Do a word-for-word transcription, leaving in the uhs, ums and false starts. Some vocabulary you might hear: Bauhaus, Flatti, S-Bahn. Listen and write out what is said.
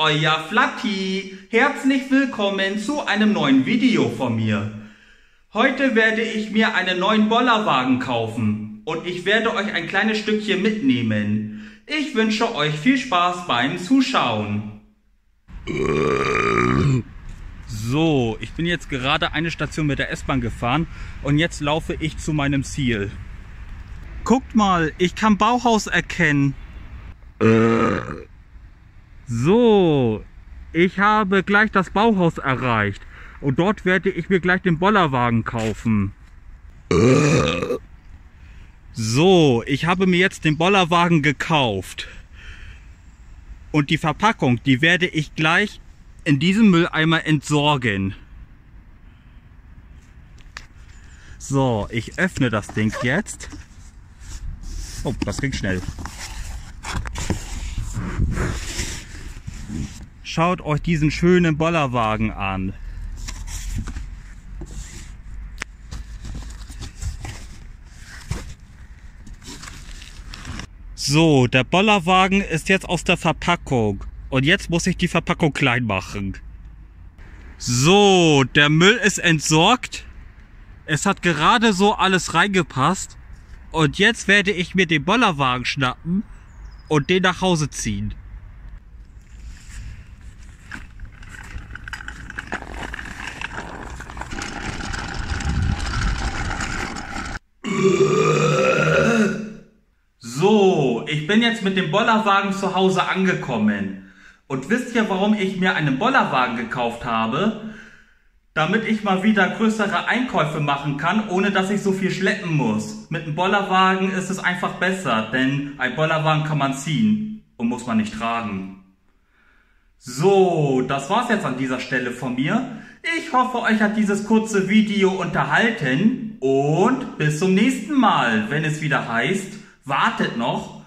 euer Flatti. Herzlich willkommen zu einem neuen Video von mir. Heute werde ich mir einen neuen Bollerwagen kaufen und ich werde euch ein kleines Stückchen mitnehmen. Ich wünsche euch viel Spaß beim Zuschauen. So, ich bin jetzt gerade eine Station mit der S-Bahn gefahren und jetzt laufe ich zu meinem Ziel. Guckt mal, ich kann Bauhaus erkennen. So, ich habe gleich das Bauhaus erreicht und dort werde ich mir gleich den Bollerwagen kaufen. So, ich habe mir jetzt den Bollerwagen gekauft und die Verpackung, die werde ich gleich in diesem Mülleimer entsorgen. So, ich öffne das Ding jetzt. Oh, das ging schnell. Schaut euch diesen schönen Bollerwagen an. So, der Bollerwagen ist jetzt aus der Verpackung. Und jetzt muss ich die Verpackung klein machen. So, der Müll ist entsorgt. Es hat gerade so alles reingepasst. Und jetzt werde ich mir den Bollerwagen schnappen und den nach Hause ziehen. So, ich bin jetzt mit dem Bollerwagen zu Hause angekommen. Und wisst ihr, warum ich mir einen Bollerwagen gekauft habe? Damit ich mal wieder größere Einkäufe machen kann, ohne dass ich so viel schleppen muss. Mit einem Bollerwagen ist es einfach besser, denn ein Bollerwagen kann man ziehen und muss man nicht tragen. So, das war's jetzt an dieser Stelle von mir. Ich hoffe, euch hat dieses kurze Video unterhalten und bis zum nächsten Mal, wenn es wieder heißt, wartet noch.